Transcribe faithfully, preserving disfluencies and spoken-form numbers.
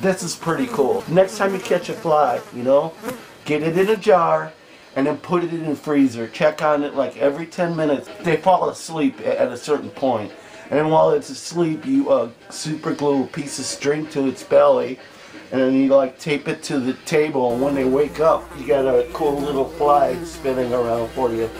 This is pretty cool. Next time you catch a fly, you know, get it in a jar and then put it in the freezer. Check on it like every ten minutes. They fall asleep at a certain point. And while it's asleep, you uh, super glue a piece of string to its belly and then you like tape it to the table. And when they wake up, you got a cool little fly spinning around for you.